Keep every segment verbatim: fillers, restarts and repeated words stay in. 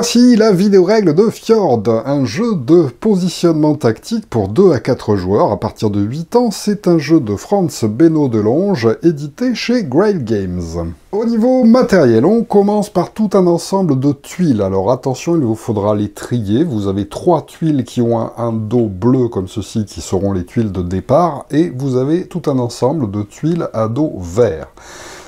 voici la vidéo règle de Fjord, un jeu de positionnement tactique pour deux à quatre joueurs à partir de huit ans. C'est un jeu de Franz-Benno Delonge, édité chez Grail Games. Au niveau matériel, on commence par tout un ensemble de tuiles. Alors attention, il vous faudra les trier. Vous avez trois tuiles qui ont un, un dos bleu comme ceci, qui seront les tuiles de départ, et vous avez tout un ensemble de tuiles à dos vert.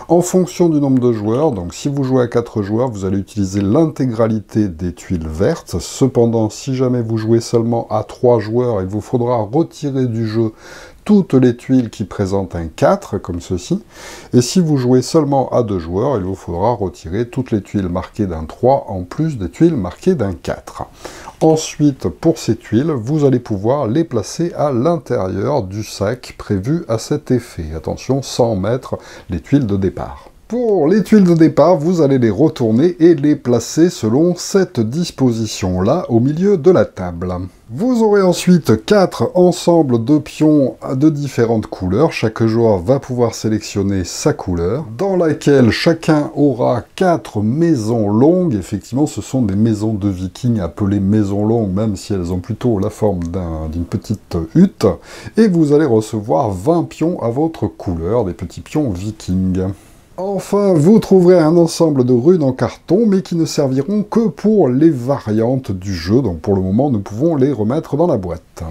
En fonction du nombre de joueurs, donc si vous jouez à quatre joueurs, vous allez utiliser l'intégralité des tuiles vertes. Cependant, si jamais vous jouez seulement à trois joueurs, il vous faudra retirer du jeu toutes les tuiles qui présentent un quatre, comme ceci. Et si vous jouez seulement à deux joueurs, il vous faudra retirer toutes les tuiles marquées d'un trois, en plus des tuiles marquées d'un quatre. Ensuite, pour ces tuiles, vous allez pouvoir les placer à l'intérieur du sac prévu à cet effet. Attention, sans mettre les tuiles de départ. Pour les tuiles de départ, vous allez les retourner et les placer selon cette disposition-là au milieu de la table. Vous aurez ensuite quatre ensembles de pions de différentes couleurs. Chaque joueur va pouvoir sélectionner sa couleur, dans laquelle chacun aura quatre maisons longues. Effectivement, ce sont des maisons de vikings appelées maisons longues, même si elles ont plutôt la forme d'une petite hutte. Et vous allez recevoir vingt pions à votre couleur, des petits pions vikings. Enfin, vous trouverez un ensemble de runes en carton, mais qui ne serviront que pour les variantes du jeu, donc pour le moment, nous pouvons les remettre dans la boîte.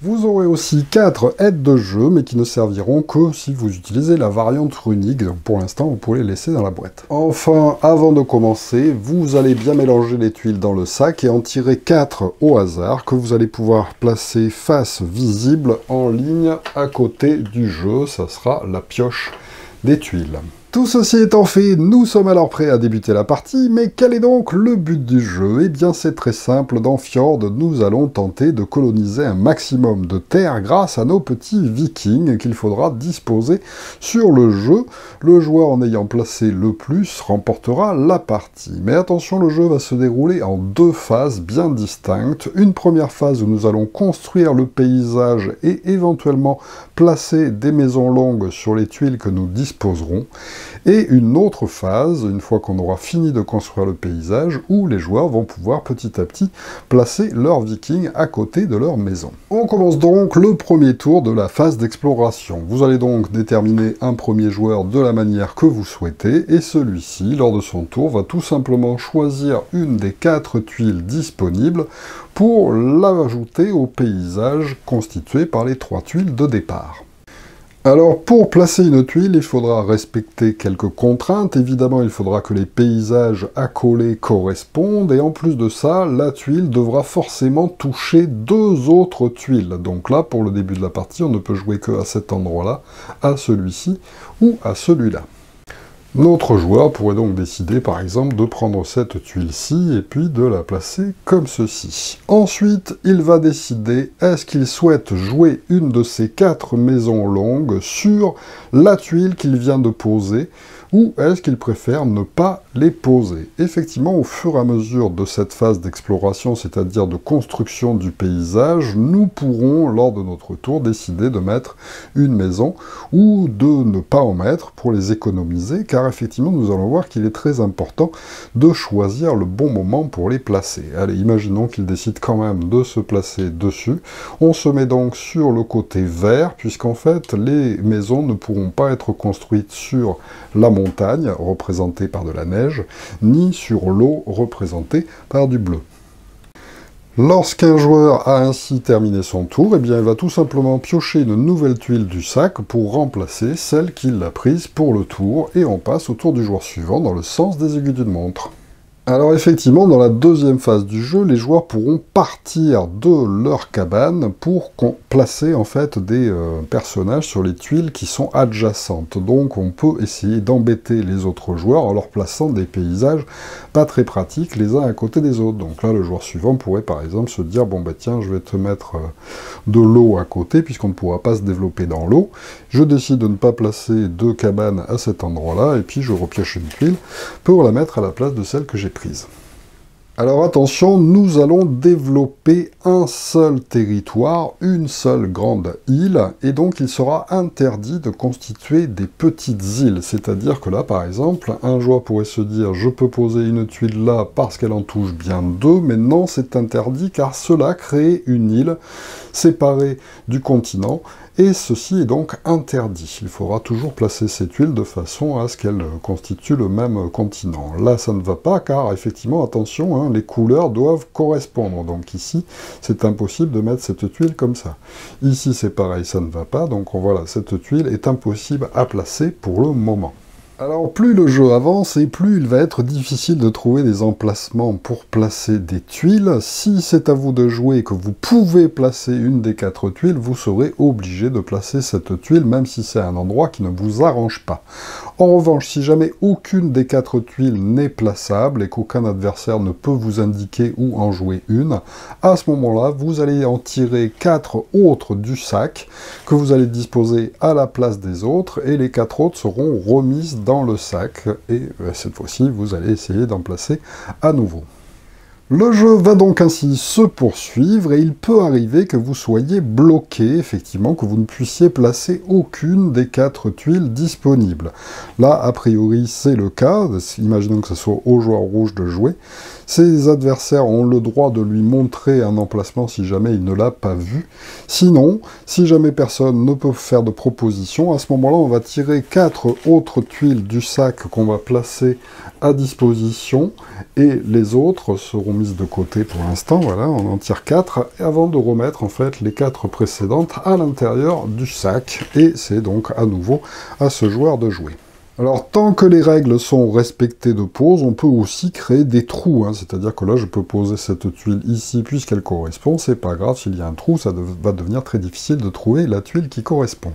Vous aurez aussi quatre aides de jeu, mais qui ne serviront que si vous utilisez la variante runique, donc pour l'instant, vous pouvez les laisser dans la boîte. Enfin, avant de commencer, vous allez bien mélanger les tuiles dans le sac et en tirer quatre au hasard, que vous allez pouvoir placer face visible en ligne à côté du jeu, ça sera la pioche des tuiles. Tout ceci étant fait, nous sommes alors prêts à débuter la partie, mais quel est donc le but du jeu? Eh bien c'est très simple, dans Fjord, nous allons tenter de coloniser un maximum de terre grâce à nos petits vikings qu'il faudra disposer sur le jeu. Le joueur en ayant placé le plus remportera la partie. Mais attention, le jeu va se dérouler en deux phases bien distinctes. Une première phase où nous allons construire le paysage et éventuellement placer des maisons longues sur les tuiles que nous disposerons. Et une autre phase, une fois qu'on aura fini de construire le paysage, où les joueurs vont pouvoir petit à petit placer leurs vikings à côté de leur maison. On commence donc le premier tour de la phase d'exploration. Vous allez donc déterminer un premier joueur de la manière que vous souhaitez, et celui-ci, lors de son tour, va tout simplement choisir une des quatre tuiles disponibles pour l'ajouter au paysage constitué par les trois tuiles de départ. Alors pour placer une tuile, il faudra respecter quelques contraintes. Évidemment, il faudra que les paysages accolés correspondent. Et en plus de ça, la tuile devra forcément toucher deux autres tuiles. Donc là, pour le début de la partie, on ne peut jouer que à cet endroit-là, à celui-ci ou à celui-là. Notre joueur pourrait donc décider par exemple de prendre cette tuile-ci et puis de la placer comme ceci. Ensuite, il va décider est-ce qu'il souhaite jouer une de ces quatre maisons longues sur la tuile qu'il vient de poser ou est-ce qu'il préfère ne pas les poser. Effectivement, au fur et à mesure de cette phase d'exploration, c'est-à-dire de construction du paysage, nous pourrons, lors de notre tour, décider de mettre une maison ou de ne pas en mettre pour les économiser, car effectivement, nous allons voir qu'il est très important de choisir le bon moment pour les placer. Allez, imaginons qu'il décide quand même de se placer dessus. On se met donc sur le côté vert, puisqu'en fait, les maisons ne pourront pas être construites sur la montagne, représentée par de la neige, ni sur l'eau, représentée par du bleu. Lorsqu'un joueur a ainsi terminé son tour, eh bien, il va tout simplement piocher une nouvelle tuile du sac pour remplacer celle qu'il a prise pour le tour, et on passe au tour du joueur suivant dans le sens des aiguilles d'une montre. Alors effectivement, dans la deuxième phase du jeu, les joueurs pourront partir de leur cabane pour placer en fait des euh, personnages sur les tuiles qui sont adjacentes. Donc on peut essayer d'embêter les autres joueurs en leur plaçant des paysages pas très pratiques les uns à côté des autres. Donc là, le joueur suivant pourrait par exemple se dire « Bon bah tiens, je vais te mettre euh, de l'eau à côté puisqu'on ne pourra pas se développer dans l'eau. Je décide de ne pas placer deux cabanes à cet endroit-là et puis je repioche une tuile pour la mettre à la place de celle que j'ai prise. » Alors attention, nous allons développer un seul territoire, une seule grande île, et donc il sera interdit de constituer des petites îles. C'est-à-dire que là, par exemple, un joueur pourrait se dire « je peux poser une tuile là parce qu'elle en touche bien deux », mais non, c'est interdit car cela crée une île séparée du continent, et ceci est donc interdit. Il faudra toujours placer ces tuiles de façon à ce qu'elles constituent le même continent. Là, ça ne va pas, car effectivement, attention, hein, les couleurs doivent correspondre. Donc ici, c'est impossible de mettre cette tuile comme ça. Ici, c'est pareil, ça ne va pas. Donc voilà, cette tuile est impossible à placer pour le moment. Alors plus le jeu avance et plus il va être difficile de trouver des emplacements pour placer des tuiles. Si c'est à vous de jouer et que vous pouvez placer une des quatre tuiles, vous serez obligé de placer cette tuile, même si c'est un endroit qui ne vous arrange pas. En revanche, si jamais aucune des quatre tuiles n'est plaçable et qu'aucun adversaire ne peut vous indiquer où en jouer une, à ce moment-là, vous allez en tirer quatre autres du sac que vous allez disposer à la place des autres, et les quatre autres seront remises dans dans le sac, et cette fois-ci vous allez essayer d'en placer à nouveau. Le jeu va donc ainsi se poursuivre, et il peut arriver que vous soyez bloqué, effectivement, que vous ne puissiez placer aucune des quatre tuiles disponibles. Là, a priori, c'est le cas, imaginons que ce soit au joueur rouge de jouer. Ses adversaires ont le droit de lui montrer un emplacement si jamais il ne l'a pas vu. Sinon, si jamais personne ne peut faire de proposition, à ce moment-là, on va tirer quatre autres tuiles du sac qu'on va placer à disposition, et les autres seront mises de côté pour l'instant. Voilà, on en tire quatre avant de remettre en fait les quatre précédentes à l'intérieur du sac, et c'est donc à nouveau à ce joueur de jouer. Alors tant que les règles sont respectées de pose, on peut aussi créer des trous, hein, c'est-à-dire que là je peux poser cette tuile ici puisqu'elle correspond, c'est pas grave, s'il y a un trou, ça de- va devenir très difficile de trouver la tuile qui correspond.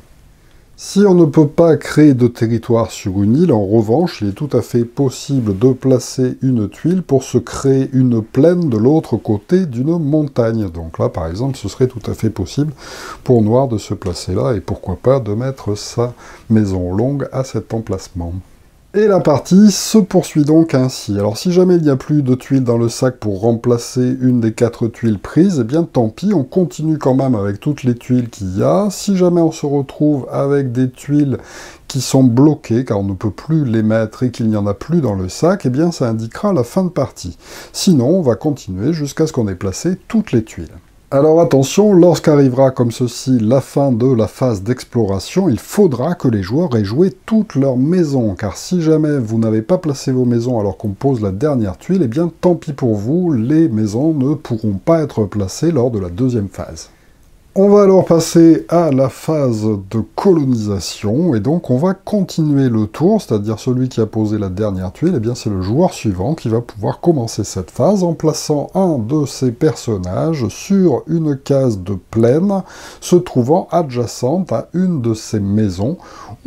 Si on ne peut pas créer de territoire sur une île, en revanche, il est tout à fait possible de placer une tuile pour se créer une plaine de l'autre côté d'une montagne. Donc là, par exemple, ce serait tout à fait possible pour Noir de se placer là, et pourquoi pas de mettre sa maison longue à cet emplacement. Et la partie se poursuit donc ainsi. Alors si jamais il n'y a plus de tuiles dans le sac pour remplacer une des quatre tuiles prises, eh bien tant pis, on continue quand même avec toutes les tuiles qu'il y a. Si jamais on se retrouve avec des tuiles qui sont bloquées, car on ne peut plus les mettre et qu'il n'y en a plus dans le sac, eh bien ça indiquera la fin de partie. Sinon, on va continuer jusqu'à ce qu'on ait placé toutes les tuiles. Alors attention, lorsqu'arrivera comme ceci la fin de la phase d'exploration, il faudra que les joueurs aient joué toutes leurs maisons, car si jamais vous n'avez pas placé vos maisons alors qu'on pose la dernière tuile, eh bien tant pis pour vous, les maisons ne pourront pas être placées lors de la deuxième phase. On va alors passer à la phase de colonisation, et donc on va continuer le tour, c'est-à-dire celui qui a posé la dernière tuile, et bien c'est le joueur suivant qui va pouvoir commencer cette phase en plaçant un de ses personnages sur une case de plaine se trouvant adjacente à une de ses maisons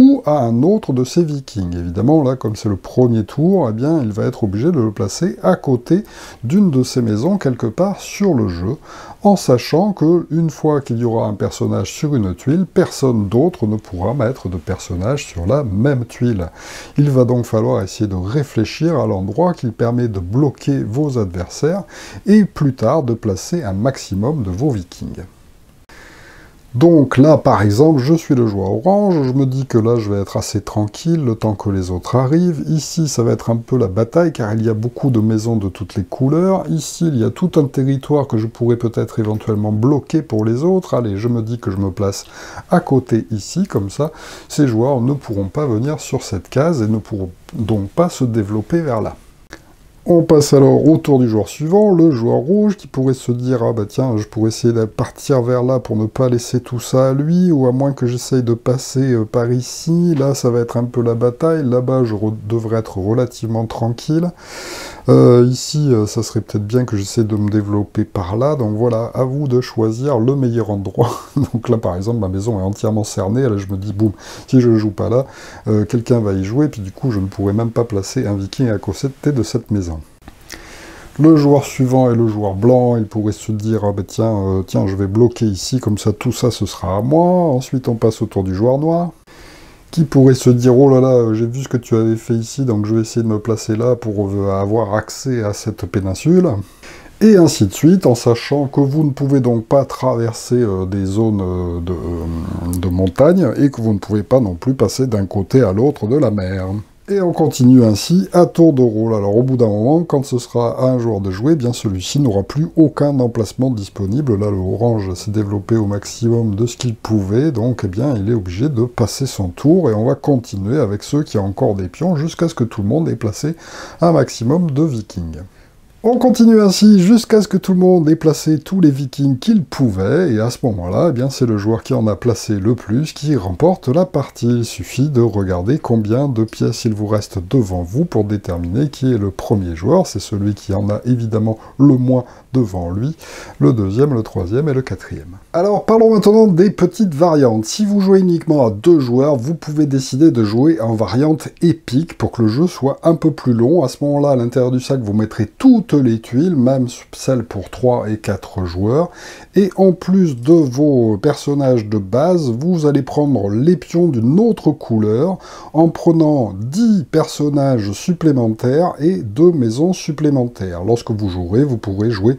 ou à un autre de ses vikings. Évidemment, là, comme c'est le premier tour, et bien il va être obligé de le placer à côté d'une de ses maisons quelque part sur le jeu, en sachant que une fois qu'il il y aura un personnage sur une tuile, personne d'autre ne pourra mettre de personnage sur la même tuile. Il va donc falloir essayer de réfléchir à l'endroit qui permet de bloquer vos adversaires et plus tard de placer un maximum de vos vikings. Donc là, par exemple, je suis le joueur orange, je me dis que là, je vais être assez tranquille le temps que les autres arrivent. Ici, ça va être un peu la bataille, car il y a beaucoup de maisons de toutes les couleurs. Ici, il y a tout un territoire que je pourrais peut-être éventuellement bloquer pour les autres. Allez, je me dis que je me place à côté ici, comme ça, ces joueurs ne pourront pas venir sur cette case et ne pourront donc pas se développer vers là. On passe alors au tour du joueur suivant, le joueur rouge, qui pourrait se dire « Ah bah tiens, je pourrais essayer de partir vers là pour ne pas laisser tout ça à lui, ou à moins que j'essaye de passer par ici, là ça va être un peu la bataille, là-bas je devrais être relativement tranquille, euh, ici ça serait peut-être bien que j'essaie de me développer par là, donc voilà, à vous de choisir le meilleur endroit. » Donc là par exemple, ma maison est entièrement cernée, là je me dis « Boum, si je ne joue pas là, euh, quelqu'un va y jouer, puis du coup je ne pourrais même pas placer un viking à côté de cette maison. » Le joueur suivant est le joueur blanc, il pourrait se dire ah ben tiens, euh, tiens, je vais bloquer ici, comme ça tout ça ce sera à moi. Ensuite on passe au tour du joueur noir, qui pourrait se dire, oh là là, j'ai vu ce que tu avais fait ici, donc je vais essayer de me placer là pour avoir accès à cette péninsule. Et ainsi de suite, en sachant que vous ne pouvez donc pas traverser euh, des zones euh, de, euh, de montagne, et que vous ne pouvez pas non plus passer d'un côté à l'autre de la mer. Et on continue ainsi à tour de rôle. Alors au bout d'un moment, quand ce sera à un joueur de jouer, eh bien celui-ci n'aura plus aucun emplacement disponible. Là, le orange s'est développé au maximum de ce qu'il pouvait, donc eh bien, il est obligé de passer son tour, et on va continuer avec ceux qui ont encore des pions, jusqu'à ce que tout le monde ait placé un maximum de vikings. On continue ainsi jusqu'à ce que tout le monde ait placé tous les vikings qu'il pouvait, et à ce moment-là, eh bien c'est le joueur qui en a placé le plus qui remporte la partie. Il suffit de regarder combien de pièces il vous reste devant vous pour déterminer qui est le premier joueur. C'est celui qui en a évidemment le moins devant lui, le deuxième, le troisième et le quatrième. Alors parlons maintenant des petites variantes. Si vous jouez uniquement à deux joueurs, vous pouvez décider de jouer en variante épique pour que le jeu soit un peu plus long. À ce moment-là, à l'intérieur du sac, vous mettrez toutes les tuiles, même celles pour trois et quatre joueurs, et en plus de vos personnages de base, vous allez prendre les pions d'une autre couleur, en prenant dix personnages supplémentaires et deux maisons supplémentaires. Lorsque vous jouerez, vous pourrez jouer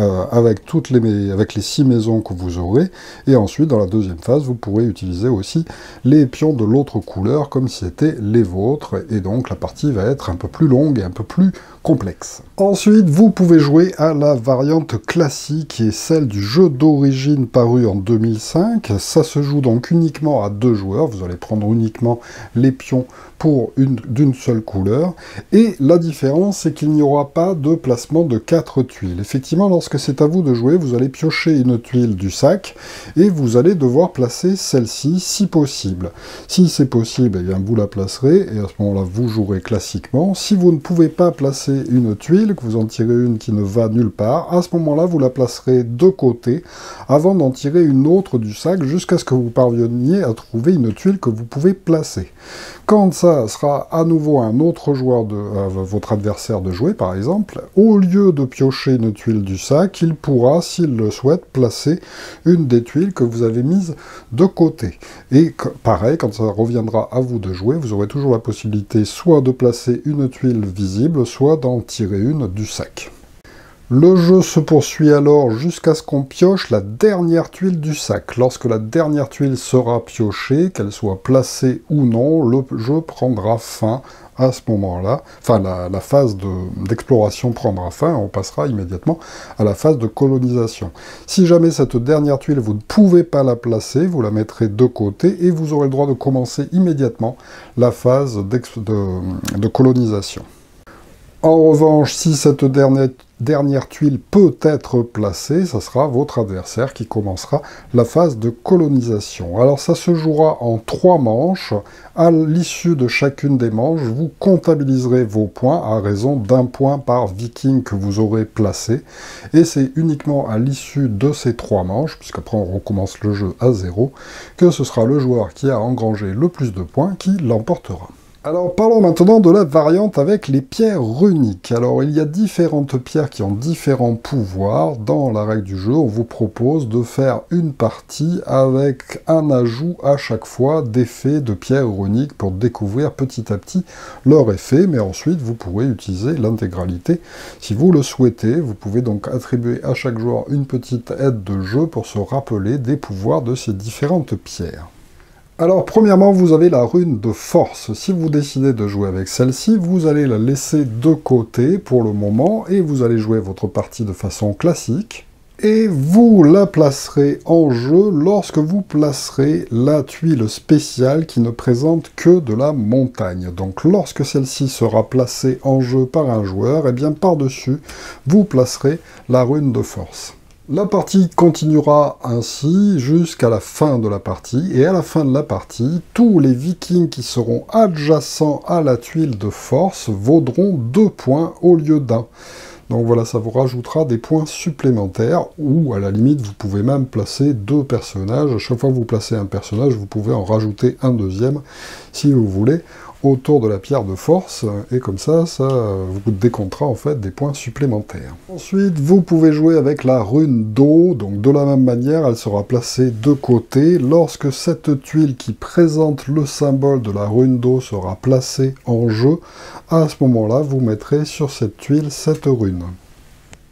euh, avec toutes les avec les six maisons que vous aurez, et ensuite, dans la deuxième phase, vous pourrez utiliser aussi les pions de l'autre couleur, comme si c'était les vôtres, et donc la partie va être un peu plus longue et un peu plus complexe. Ensuite, vous pouvez jouer à la variante classique, qui est celle du jeu d'origine paru en deux mille cinq. Ça se joue donc uniquement à deux joueurs. Vous allez prendre uniquement les pions pour une d'une seule couleur. Et la différence, c'est qu'il n'y aura pas de placement de quatre tuiles. Effectivement, lorsque c'est à vous de jouer, vous allez piocher une tuile du sac et vous allez devoir placer celle-ci si possible. Si c'est possible, eh bien, vous la placerez et à ce moment-là, vous jouerez classiquement. Si vous ne pouvez pas placer une tuile, que vous en tirez une qui ne va nulle part, à ce moment-là, vous la placerez de côté avant d'en tirer une autre du sac jusqu'à ce que vous parveniez à trouver une tuile que vous pouvez placer. Quand ça sera à nouveau un autre joueur de euh, votre adversaire de jouer, par exemple, au lieu de piocher une tuile du sac, il pourra, s'il le souhaite, placer une des tuiles que vous avez mise de côté. Et pareil, quand ça reviendra à vous de jouer, vous aurez toujours la possibilité soit de placer une tuile visible, soit d'en tirer une du sac. Le jeu se poursuit alors jusqu'à ce qu'on pioche la dernière tuile du sac. Lorsque la dernière tuile sera piochée, qu'elle soit placée ou non, le jeu prendra fin à ce moment-là. Enfin, la, la phase d'exploration de, prendra fin, on passera immédiatement à la phase de colonisation. Si jamais cette dernière tuile, vous ne pouvez pas la placer, vous la mettrez de côté et vous aurez le droit de commencer immédiatement la phase de, de colonisation. En revanche, si cette dernière dernière tuile peut être placée, ça sera votre adversaire qui commencera la phase de colonisation. Alors ça se jouera en trois manches. À l'issue de chacune des manches, vous comptabiliserez vos points à raison d'un point par viking que vous aurez placé, et c'est uniquement à l'issue de ces trois manches, puisqu'après on recommence le jeu à zéro, que ce sera le joueur qui a engrangé le plus de points qui l'emportera. Alors parlons maintenant de la variante avec les pierres runiques. Alors il y a différentes pierres qui ont différents pouvoirs. Dans la règle du jeu, on vous propose de faire une partie avec un ajout à chaque fois d'effets de pierres runiques pour découvrir petit à petit leur effet, mais ensuite vous pourrez utiliser l'intégralité si vous le souhaitez. Vous pouvez donc attribuer à chaque joueur une petite aide de jeu pour se rappeler des pouvoirs de ces différentes pierres. Alors premièrement, vous avez la rune de force. Si vous décidez de jouer avec celle-ci, vous allez la laisser de côté pour le moment et vous allez jouer votre partie de façon classique. Et vous la placerez en jeu lorsque vous placerez la tuile spéciale qui ne présente que de la montagne. Donc lorsque celle-ci sera placée en jeu par un joueur, et bien par-dessus, vous placerez la rune de force. La partie continuera ainsi jusqu'à la fin de la partie, et à la fin de la partie, tous les vikings qui seront adjacents à la tuile de force vaudront deux points au lieu d'un. Donc voilà, ça vous rajoutera des points supplémentaires, ou à la limite, vous pouvez même placer deux personnages. À chaque fois que vous placez un personnage, vous pouvez en rajouter un deuxième, si vous voulez, autour de la pierre de force, et comme ça, ça vous décomptera en fait des points supplémentaires. Ensuite, vous pouvez jouer avec la rune d'eau, donc de la même manière, elle sera placée de côté. Lorsque cette tuile qui présente le symbole de la rune d'eau sera placée en jeu, à ce moment-là, vous mettrez sur cette tuile cette rune.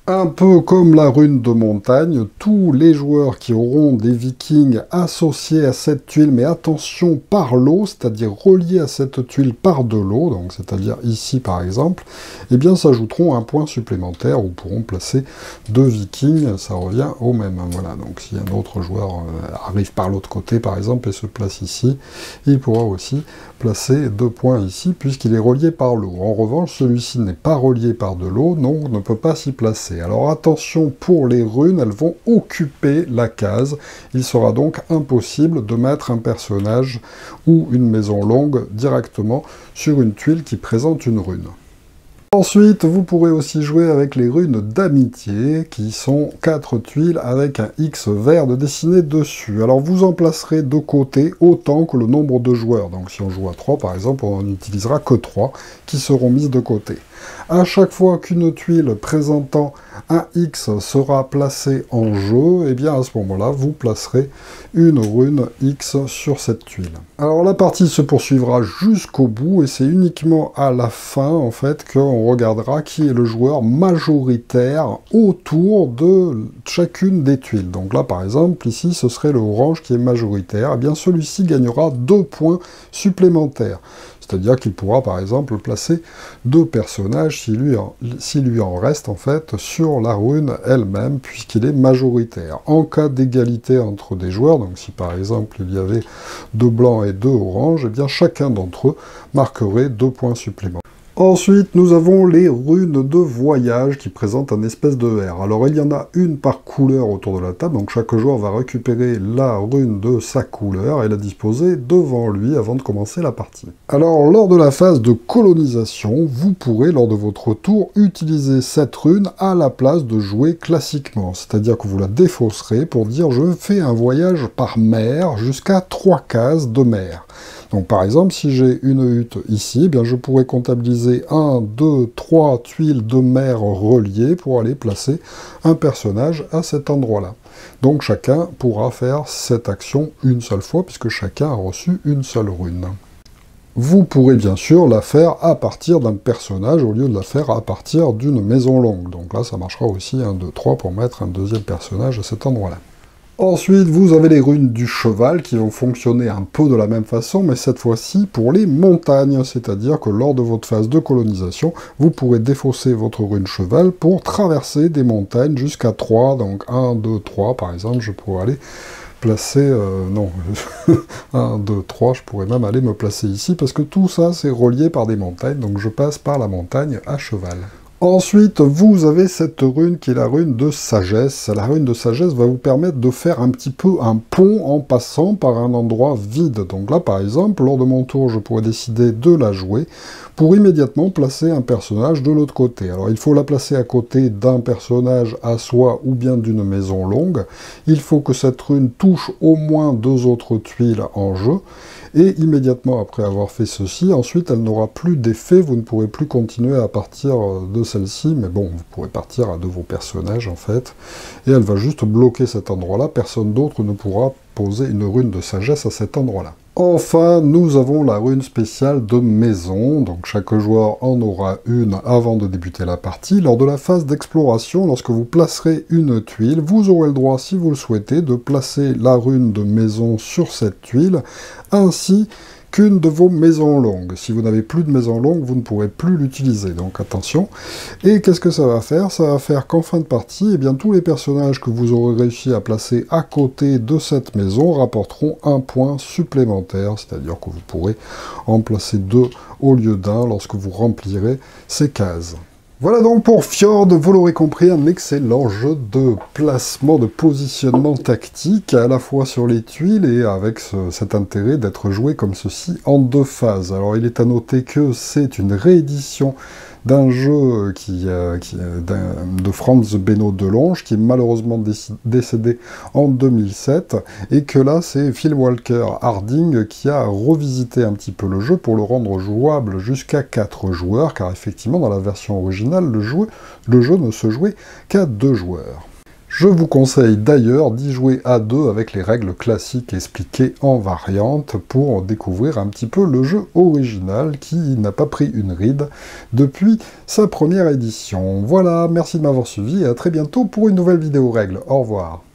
Un peu comme la rune de montagne, tous les joueurs qui auront des vikings associés à cette tuile, mais attention par l'eau, c'est-à-dire reliés à cette tuile par de l'eau, donc c'est-à-dire ici par exemple, eh bien s'ajouteront un point supplémentaire ou pourront placer deux vikings, ça revient au même. Voilà, donc si un autre joueur arrive par l'autre côté par exemple et se place ici, il pourra aussi placer deux points ici puisqu'il est relié par l'eau. En revanche, celui-ci n'est pas relié par de l'eau, donc ne peut pas s'y placer. Alors attention pour les runes, elles vont occuper la case. Il sera donc impossible de mettre un personnage ou une maison longue directement sur une tuile qui présente une rune. Ensuite, vous pourrez aussi jouer avec les runes d'amitié, qui sont quatre tuiles avec un X vert de dessiner dessus. Alors vous en placerez de côté autant que le nombre de joueurs. Donc si on joue à trois par exemple, on n'utilisera que trois qui seront mises de côté. À chaque fois qu'une tuile présentant un X sera placée en jeu, et eh bien à ce moment-là, vous placerez une rune X sur cette tuile. Alors la partie se poursuivra jusqu'au bout, et c'est uniquement à la fin, en fait, qu'on regardera qui est le joueur majoritaire autour de chacune des tuiles. Donc là, par exemple, ici, ce serait le orange qui est majoritaire. Et eh bien celui-ci gagnera deux points supplémentaires. C'est-à-dire qu'il pourra, par exemple, placer deux personnages, s'il lui, si lui en reste, en fait, sur la rune elle-même, puisqu'il est majoritaire. En cas d'égalité entre des joueurs, donc si, par exemple, il y avait deux blancs et deux oranges, eh bien, chacun d'entre eux marquerait deux points supplémentaires. Ensuite, nous avons les runes de voyage qui présentent un espèce de R. Alors, il y en a une par couleur autour de la table, donc chaque joueur va récupérer la rune de sa couleur et la disposer devant lui avant de commencer la partie. Alors, lors de la phase de colonisation, vous pourrez, lors de votre tour, utiliser cette rune à la place de jouer classiquement, c'est-à-dire que vous la défausserez pour dire « je fais un voyage par mer jusqu'à trois cases de mer ». Donc par exemple, si j'ai une hutte ici, eh bien, je pourrais comptabiliser un, deux, trois tuiles de mer reliées pour aller placer un personnage à cet endroit-là. Donc chacun pourra faire cette action une seule fois, puisque chacun a reçu une seule rune. Vous pourrez bien sûr la faire à partir d'un personnage au lieu de la faire à partir d'une maison longue. Donc là, ça marchera aussi un, deux, trois pour mettre un deuxième personnage à cet endroit-là. Ensuite, vous avez les runes du cheval qui vont fonctionner un peu de la même façon, mais cette fois-ci pour les montagnes, c'est-à-dire que lors de votre phase de colonisation, vous pourrez défausser votre rune cheval pour traverser des montagnes jusqu'à trois, donc un, deux, trois par exemple, je pourrais aller placer... Euh, non, un, deux, trois, je pourrais même aller me placer ici, parce que tout ça c'est relié par des montagnes, donc je passe par la montagne à cheval. Ensuite, vous avez cette rune qui est la rune de sagesse. La rune de sagesse va vous permettre de faire un petit peu un pont en passant par un endroit vide. Donc là, par exemple, lors de mon tour, je pourrais décider de la jouer pour immédiatement placer un personnage de l'autre côté. Alors, il faut la placer à côté d'un personnage à soi ou bien d'une maison longue. Il faut que cette rune touche au moins deux autres tuiles en jeu. Et immédiatement après avoir fait ceci, ensuite elle n'aura plus d'effet, vous ne pourrez plus continuer à partir de celle-ci, mais bon, vous pourrez partir à de vos personnages en fait, et elle va juste bloquer cet endroit-là, personne d'autre ne pourra poser une rune de sagesse à cet endroit-là. Enfin, nous avons la rune spéciale de maison, donc chaque joueur en aura une avant de débuter la partie. Lors de la phase d'exploration, lorsque vous placerez une tuile, vous aurez le droit, si vous le souhaitez, de placer la rune de maison sur cette tuile, ainsi qu'une de vos maisons longues. Si vous n'avez plus de maison longue, vous ne pourrez plus l'utiliser, donc attention. Et qu'est-ce que ça va faire? Ça va faire qu'en fin de partie, eh bien, tous les personnages que vous aurez réussi à placer à côté de cette maison rapporteront un point supplémentaire, c'est-à-dire que vous pourrez en placer deux au lieu d'un lorsque vous remplirez ces cases. Voilà donc pour Fjord, vous l'aurez compris, un excellent jeu de placement, de positionnement tactique, à la fois sur les tuiles et avec ce, cet intérêt d'être joué comme ceci en deux phases. Alors il est à noter que c'est une réédition d'un jeu qui, euh, qui, de Franz-Benno Delonge, qui est malheureusement décédé en deux mille sept, et que là c'est Phil Walker Harding qui a revisité un petit peu le jeu pour le rendre jouable jusqu'à quatre joueurs, car effectivement dans la version originale le jeu, le jeu ne se jouait qu'à deux joueurs. Je vous conseille d'ailleurs d'y jouer à deux avec les règles classiques expliquées en variante pour découvrir un petit peu le jeu original qui n'a pas pris une ride depuis sa première édition. Voilà, merci de m'avoir suivi et à très bientôt pour une nouvelle vidéo règle. Au revoir.